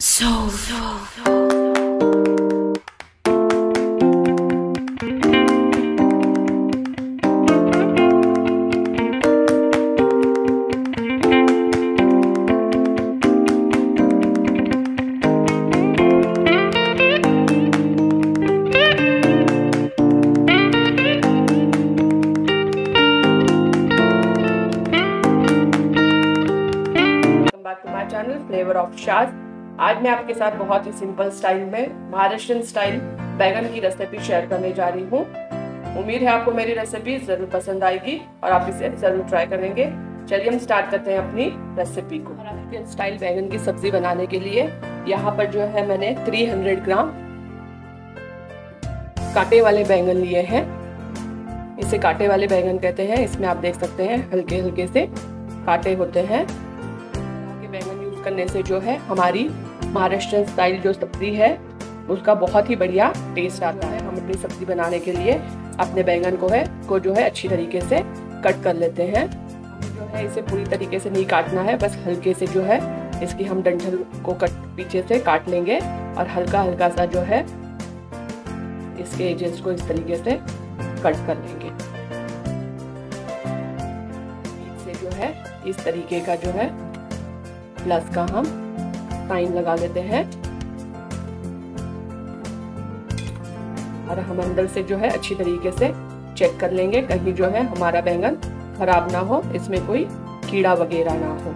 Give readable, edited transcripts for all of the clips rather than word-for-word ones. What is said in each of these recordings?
Flavour of Shaz. आज मैं आपके साथ बहुत ही सिंपल स्टाइल में महाराष्ट्रीयन स्टाइल बैगन की रेसिपी शेयर करने जा रही हूँ। उम्मीद है आपको मेरी रेसिपी जरूर पसंद आएगी और आप इसे जरूर ट्राई करेंगे। चलिए हम स्टार्ट करते हैं अपनी रेसिपी को। महाराष्ट्रीयन स्टाइल बैगन की सब्जी बनाने के लिए यहाँ पर जो है मैंने 300 ग्राम कांटे वाले बैंगन लिए हैं। इसे कांटे वाले बैंगन कहते हैं। इसमें आप देख सकते हैं हल्के हल्के से कांटे होते हैं। करने से जो है हमारी महाराष्ट्र स्टाइल जो सब्जी है उसका बहुत ही बढ़िया टेस्ट आता है। हम अपनी सब्जी बनाने के लिए अपने बैंगन को जो है अच्छी तरीके से कट कर लेते हैं। जो है इसे पूरी तरीके से नहीं काटना है, बस हल्के से जो है इसकी हम डंठल को कट पीछे से काट लेंगे और हल्का हल्का सा जो है इसके एजेस को इस तरीके से कट कर लेंगे। इससे जो है इस तरीके का जो है प्लस का हम साइन लगा लेते हैं और हम अंदर से जो है अच्छी तरीके से चेक कर लेंगे कहीं जो है हमारा बैंगन खराब ना हो, इसमें कोई कीड़ा वगैरह ना हो।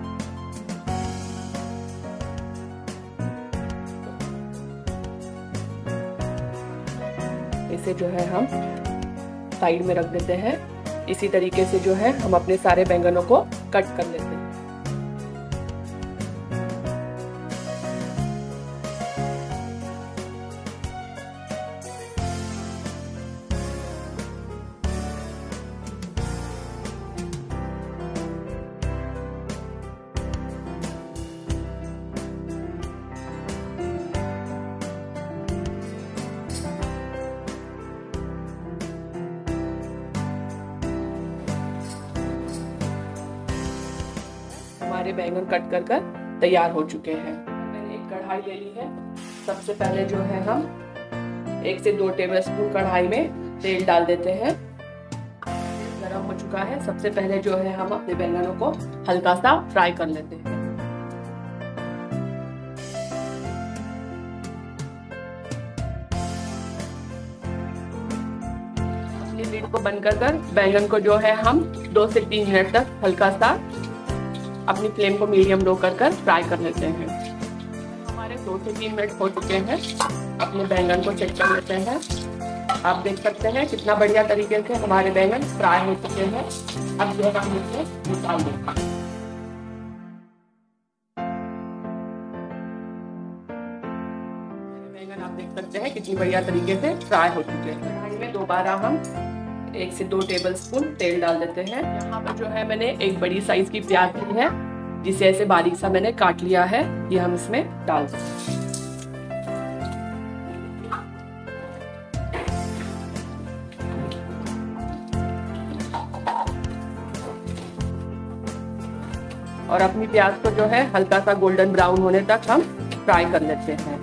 इसे जो है हम साइड में रख देते हैं। इसी तरीके से जो है हम अपने सारे बैंगनों को कट कर लेते हैं। हमारे बैंगन कट कर तैयार हो चुके हैं। मैंने एक कढ़ाई ले ली है। सबसे पहले जो है हम 1 से 2 टेबलस्पून कढ़ाई में तेल डाल देते हैं। तेल गरम हो चुका है। सबसे पहले जो है हम अपने बैंगनों को हल्का सा फ्राई कर लेते हैं। अपनी लिड को बंद कर बैंगन को जो है हम 2 से 3 मिनट तक हल्का सा अपनी फ्लेम को मीडियम लो कर फ्राई कर लेते हैं। हमारे 2 से 3 मिनट हो चुके हैं। अपने बैंगन को चेक कर लेते हैं। आप देख सकते हैं कितना बढ़िया तरीके से हमारे बैंगन फ्राई हो चुके हैं। अब जो हम इसे निकाल लेते हैं। बैंगन आप देख सकते हैं कितनी बढ़िया तरीके से फ्राई हो चुके हैं। कढ़ाई में दोबारा हम 1 से 2 टेबलस्पून तेल डाल देते हैं। यहाँ पर जो है मैंने एक बड़ी साइज की प्याज ली है जिसे ऐसे बारीक सा मैंने काट लिया है। ये हम इसमें डाल देते हैं। और अपनी प्याज को जो है हल्का सा गोल्डन ब्राउन होने तक हम फ्राई कर लेते हैं।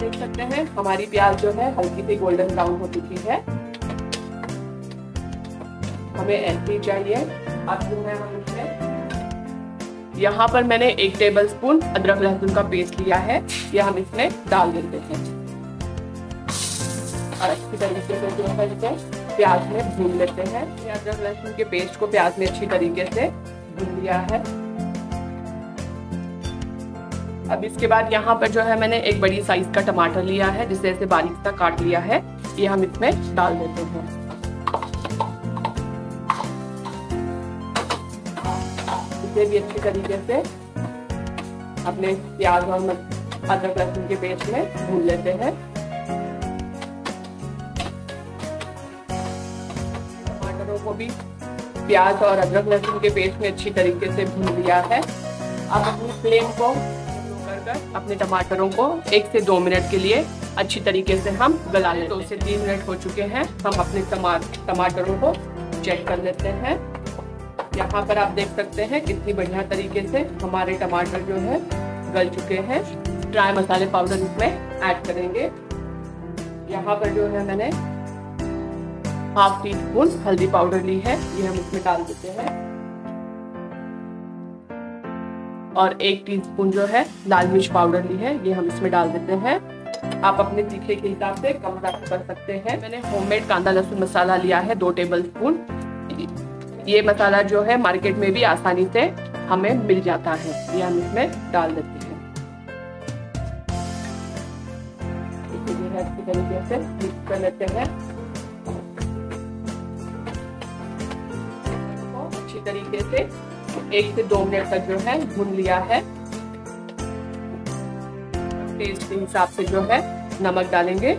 देख सकते हैं हमारी प्याज जो है हल्की सी गोल्डन ब्राउन हो चुकी है। हमें ऐसी चाहिए। अब जो है हम इसमें यहाँ पर मैंने 1 टेबलस्पून अदरक लहसुन का पेस्ट लिया है। यह हम इसमें डाल देते हैं और अच्छी तरीके से जो है इसे प्याज में भून लेते हैं। अदरक लहसुन के पेस्ट को प्याज में अच्छी तरीके से भून लिया है। अब इसके बाद यहाँ पर जो है मैंने एक बड़ी साइज का टमाटर लिया है जिसे ऐसे बारीक सा काट लिया है। ये हम इसमें डाल देते हैं। इसे भी अच्छी तरीके से अपने प्याज और अदरक लहसुन के पेस्ट में भून लेते हैं। टमाटरों को भी प्याज और अदरक लहसुन के पेस्ट में अच्छी तरीके से भून लिया है। अब अपनी फ्लेम को अपने टमाटरों को 1 से 2 मिनट के लिए अच्छी तरीके से हम गला लेते हैं। 2 से 3 मिनट हो चुके हैं। हम अपने टमाटरों को चेक कर लेते हैं। यहाँ पर आप देख सकते हैं कितनी बढ़िया तरीके से हमारे टमाटर जो है गल चुके हैं। ड्राई मसाले पाउडर इसमें ऐड करेंगे। यहाँ पर जो है मैंने हाफ टीस्पून हल्दी पाउडर ली है, ये हम इसमें डाल देते हैं। और 1 टीस्पून जो है लाल मिर्च पाउडर ली है, ये हम इसमें डाल देते हैं। आप अपने तीखे के हिसाब से कम ज़्यादा कर सकते हैं। मैंने होममेड कांदा लहसुन मसाला लिया है 2 टेबल स्पून। ये मसाला जो है मार्केट में भी आसानी से हमें मिल जाता है, ये हम इसमें डाल देते हैं। अच्छी तरीके से मिक्स कर लेते हैं। अच्छी तरीके से 1 से 2 मिनट तक जो है भून लिया है। टेस्ट के हिसाब से जो है नमक डालेंगे।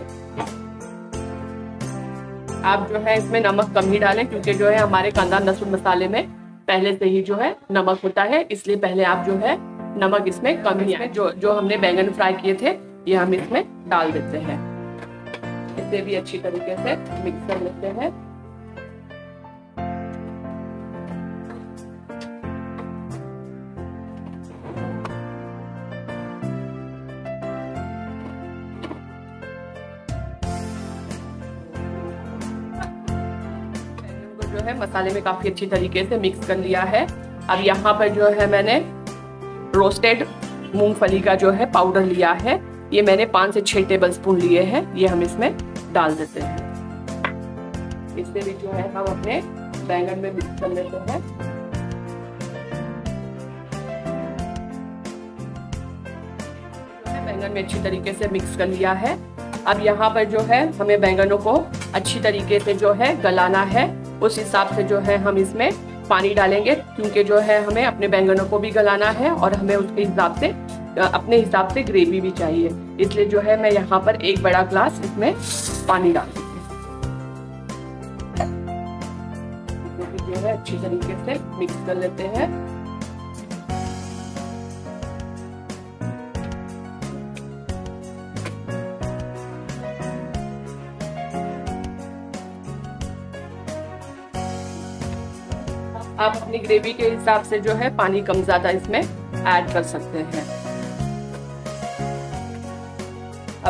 आप जो है इसमें नमक कम ही डालें, क्योंकि जो है हमारे कांदा लहसुन मसाले में पहले से ही जो है नमक होता है, इसलिए पहले आप जो है नमक इसमें कम ही है। जो हमने बैंगन फ्राई किए थे ये हम इसमें डाल देते हैं। इसे भी अच्छी तरीके से मिक्स कर लेते हैं। जो है मसाले में काफी अच्छी तरीके से मिक्स कर लिया है। अब यहाँ पर जो है मैंने रोस्टेड मूंगफली का जो है पाउडर लिया है, ये मैंने 5 से 6 टेबल स्पून लिए हैं, ये हम इसमें डाल देते हैं। इससे भी जो है हम अपने बैंगन में मिक्स कर लेते हैं। बैंगन में अच्छी तरीके से मिक्स कर लिया है। अब यहाँ पर जो है हमें बैंगनों को अच्छी तरीके से जो है गलाना है, उस हिसाब से जो है हम इसमें पानी डालेंगे, क्योंकि जो है हमें अपने बैंगनों को भी गलाना है और हमें उसके हिसाब से ग्रेवी भी चाहिए, इसलिए जो है मैं यहाँ पर 1 बड़ा ग्लास इसमें पानी डाल दूँगी। जो है अच्छी तरीके से मिक्स कर लेते हैं। आप अपनी ग्रेवी के हिसाब से जो है पानी कम ज्यादा इसमें ऐड कर सकते हैं।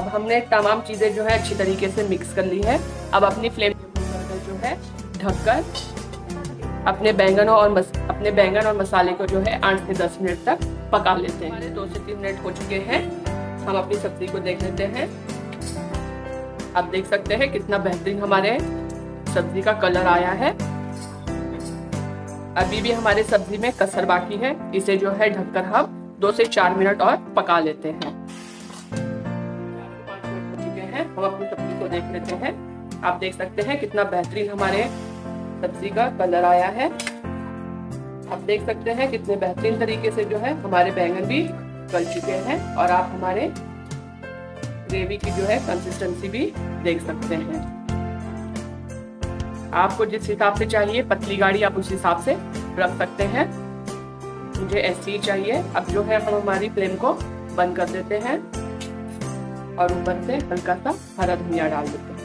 अब हमने तमाम चीजें जो है अच्छी तरीके से मिक्स कर ली है। अब अपनी फ्लेम पर जो है ढककर अपने बैंगन और मसाले को जो है 8 से 10 मिनट तक पका लेते हैं। हमारे 2 से 3 मिनट हो चुके हैं। हम अपनी सब्जी को देख लेते हैं। आप देख सकते हैं कितना बेहतरीन हमारे सब्जी का कलर आया है। अभी भी हमारे सब्जी में कसर बाकी है, इसे जो है ढककर हम 2 से 4 मिनट और पका लेते हैं। 5 मिनट हो चुके हैं। हम अपनी सब्जी को देख लेते हैं। आप देख सकते हैं कितना बेहतरीन हमारे सब्जी का कलर आया है। आप देख सकते हैं कितने बेहतरीन तरीके से जो है हमारे बैंगन भी गल चुके हैं और आप हमारे ग्रेवी की जो है कंसिस्टेंसी भी देख सकते हैं। आपको जिस हिसाब से चाहिए पतली गाढ़ी आप उस हिसाब से रख सकते हैं। मुझे ऐसी ही चाहिए। अब जो है हम हमारी फ्लेम को बंद कर देते हैं और ऊपर से हल्का सा हरा धनिया डाल देते हैं।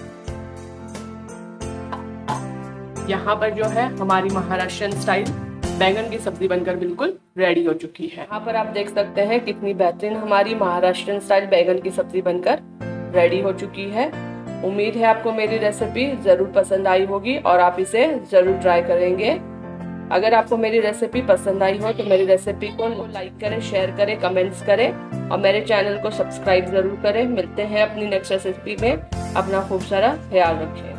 यहाँ पर जो है हमारी महाराष्ट्रियन स्टाइल बैंगन की सब्जी बनकर बिल्कुल रेडी हो चुकी है। यहाँ पर आप देख सकते हैं कितनी बेहतरीन हमारी महाराष्ट्रियन स्टाइल बैंगन की सब्जी बनकर रेडी हो चुकी है। उम्मीद है आपको मेरी रेसिपी ज़रूर पसंद आई होगी और आप इसे ज़रूर ट्राई करेंगे। अगर आपको मेरी रेसिपी पसंद आई हो तो मेरी रेसिपी को लाइक करें, शेयर करें, कमेंट्स करें और मेरे चैनल को सब्सक्राइब ज़रूर करें। मिलते हैं अपनी नेक्स्ट रेसिपी में। अपना खूब सारा ख्याल रखें।